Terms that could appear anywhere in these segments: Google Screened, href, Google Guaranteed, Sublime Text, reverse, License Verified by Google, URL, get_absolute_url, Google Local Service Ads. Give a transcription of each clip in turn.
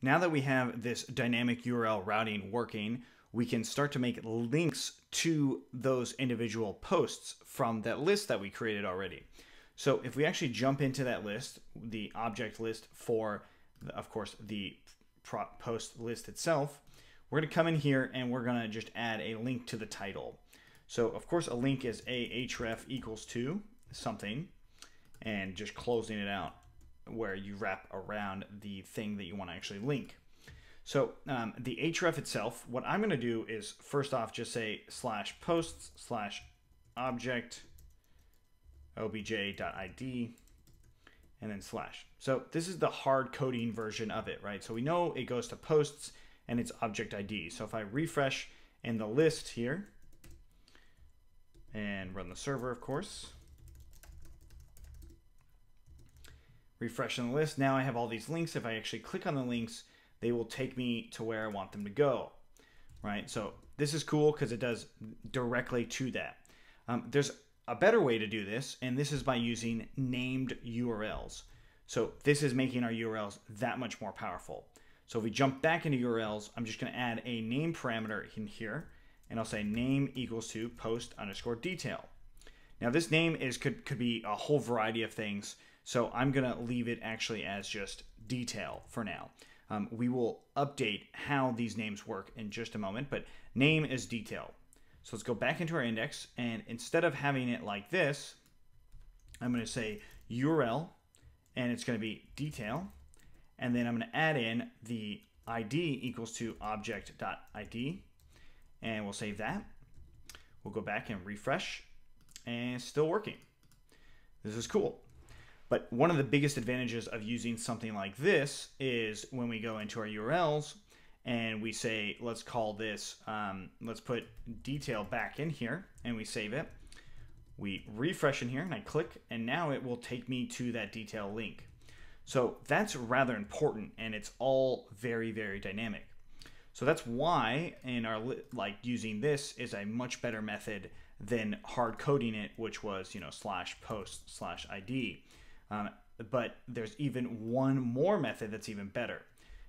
Now that we have this dynamic URL routing working, we can start to make links to those individual posts from that list that we created already. So if we actually jump into that list, the object list for, of course, the post list itself, we're going to come in here and we're going to just add a link to the title. So of course a link is href equals to something and just closing it out where you wrap around the thing that you want to actually link. So the href itself, what I'm going to do is first off just say /posts/object obj.id and then /. So this is the hard coding version of it, right? So we know it goes to posts and it's object ID. So if I refresh in the list here and run the server, of course, refresh in the list, now I have all these links. If I actually click on the links, they will take me to where I want them to go, right? So this is cool because it does directly to that. There's a better way to do this, and this is by using named URLs. So this is making our URLs that much more powerful. So if we jump back into URLs, I'm just going to add a name parameter in here, and I'll say name equals to post_detail. Now this name is could be a whole variety of things, so I'm going to leave it actually as just detail for now. We will update how these names work in just a moment, but name is detail. So let's go back into our index, and instead of having it like this, I'm going to say URL, and it's going to be detail, and then I'm going to add in the ID equals to object.id, and we'll save that. We'll go back and refresh, and it's still working. This is cool. But one of the biggest advantages of using something like this is when we go into our URLs and we say, let's call this, let's put detail back in here, and we save it. We refresh in here and I click, and now it will take me to that detail link. So that's rather important, and it's all very, very dynamic. So that's why in our using this is a much better method than hard coding it, which was, you know, /post/id. But there's even one more method that's even better,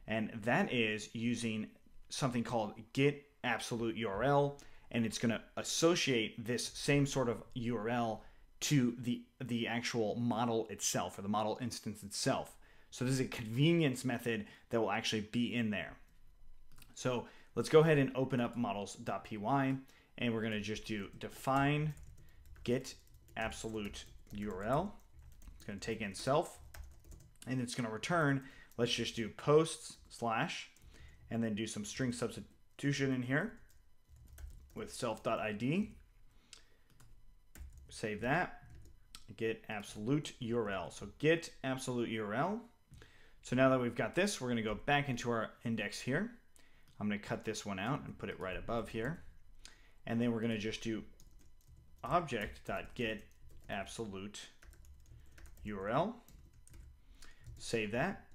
and that is using something called get absolute URL, and it's going to associate this same sort of URL to the actual model itself, or the model instance itself. So this is a convenience method that will actually be in there. So let's go ahead and open up models.py, and we're going to just do define get absolute URL. It's going to take in self, and it's going to return, let's just do posts/ and then do some string substitution in here with self.id. Save that, get absolute URL. So get absolute URL. So now that we've got this, we're going to go back into our index here. I'm going to cut this one out and put it right above here. And then we're going to just do object.get absolute URL. Save that.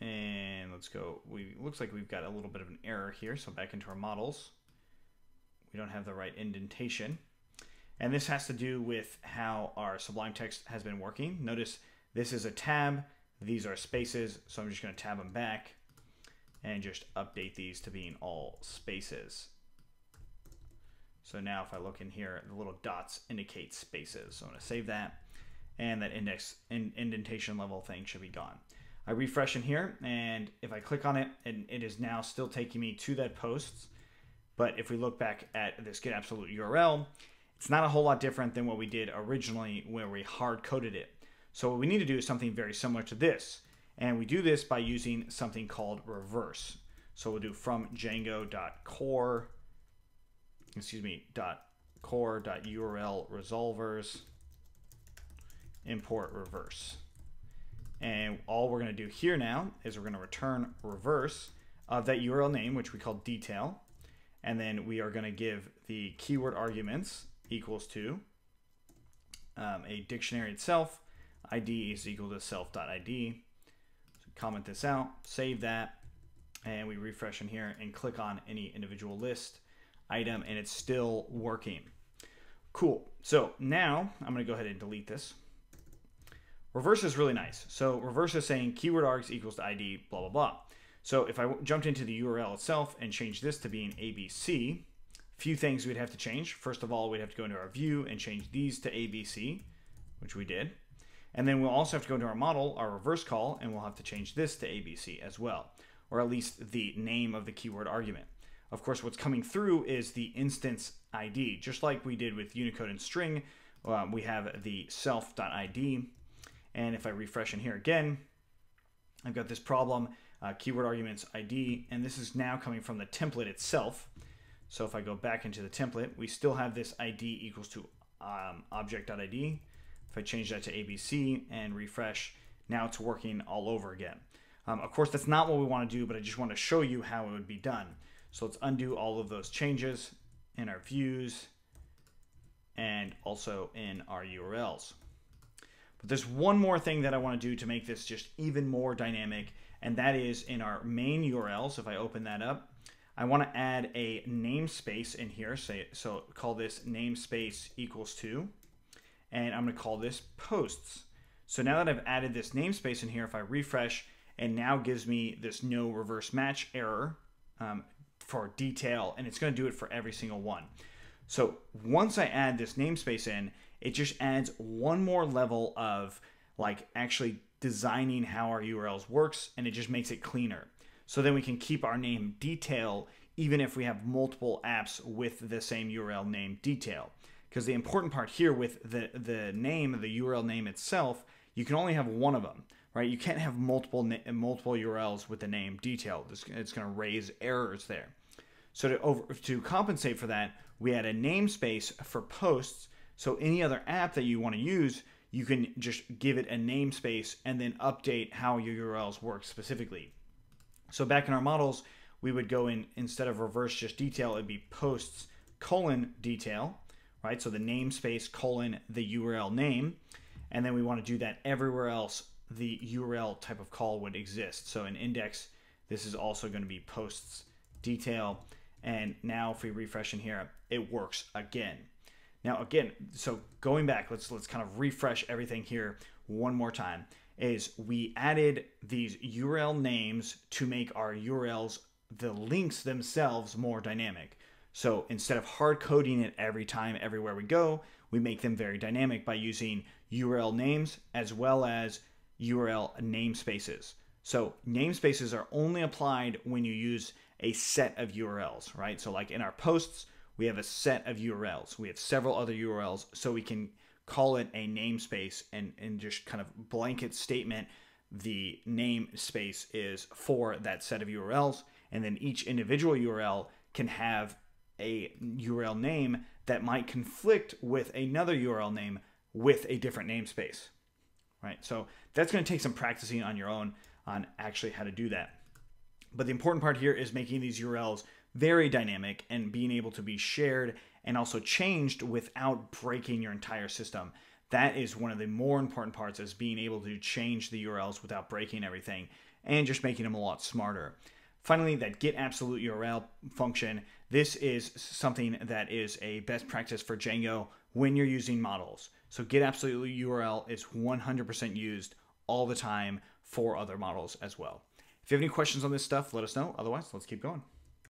And let's go. Looks like we've got a little bit of an error here. So back into our models. We don't have the right indentation. And this has to do with how our Sublime Text has been working. Notice this is a tab. These are spaces. So I'm just going to tab them back and just update these to being all spaces. So now if I look in here, the little dots indicate spaces. So I'm going to save that, and that index indentation level thing should be gone. I refresh in here, and if I click on it, and it is now still taking me to that posts. But if we look back at this get absolute URL, it's not a whole lot different than what we did originally where we hard coded it. So what we need to do is something very similar to this. And we do this by using something called reverse. So we'll do from Django.core, excuse me, .core.url resolvers, import reverse. And all we're going to do here now is we're going to return reverse of that URL name, which we call detail. And then we are going to give the keyword arguments equals to a dictionary itself, ID is equal to self.id. Comment this out, save that, and we refresh in here and click on any individual list item, and it's still working. Cool. So now I'm going to go ahead and delete this. Reverse is really nice. So reverse is saying keyword args equals to ID, blah, blah, blah. So if I jumped into the URL itself and changed this to being ABC, few things we'd have to change. First of all, we'd have to go into our view and change these to ABC, which we did. And then we'll also have to go into our model, our reverse call, and we'll have to change this to ABC as well, or at least the name of the keyword argument. Of course, what's coming through is the instance ID, just like we did with Unicode and string. We have the self.id. And if I refresh in here again, I've got this problem, keyword arguments ID, and this is now coming from the template itself. So if I go back into the template, we still have this ID equals to object.id. If I change that to ABC and refresh, now it's working all over again. Of course, that's not what we want to do, but I just want to show you how it would be done. So let's undo all of those changes in our views and also in our URLs. But there's one more thing that I want to do to make this just even more dynamic, and that is in our main URLs. If I open that up, I want to add a namespace in here. So call this namespace equals to, and I'm going to call this posts. So now that I've added this namespace in here, if I refresh, and now gives me this no reverse match error for detail, and it's going to do it for every single one. So once I add this namespace in, it just adds one more level of like actually designing how our URLs works, and it just makes it cleaner. So then we can keep our name detail even if we have multiple apps with the same URL name detail. Because the important part here with the name, the URL name itself, you can only have one of them, right? You can't have multiple URLs with the name detail. It's going to raise errors there. So to compensate for that, we add a namespace for posts. So any other app that you want to use, you can just give it a namespace and then update how your URLs work specifically. So back in our models, we would go in, instead of reverse just detail, it'd be posts : detail, right? So the namespace : the URL name. And then we want to do that everywhere else the URL type of call would exist. So in index, this is also going to be posts detail. And now if we refresh in here, it works again. Now again, so going back, let's kind of refresh everything here one more time, is we added these URL names to make our URLs, the links themselves, more dynamic. So instead of hard coding it every time, everywhere we go, we make them very dynamic by using URL names as well as URL namespaces. So namespaces are only applied when you use a set of URLs, right? So like in our posts, we have a set of URLs. We have several other URLs, so we can call it a namespace and just kind of blanket statement. The namespace is for that set of URLs, and then each individual URL can have a URL name that might conflict with another URL name with a different namespace, right? So that's going to take some practicing on your own on actually how to do that. But the important part here is making these URLs very dynamic and being able to be shared and also changed without breaking your entire system. That is one of the more important parts, is being able to change the URLs without breaking everything and just making them a lot smarter. Finally, that get absolute URL function. This is something that is a best practice for Django when you're using models. So get absolute URL is 100% used all the time for other models as well. If you have any questions on this stuff, let us know. Otherwise, let's keep going.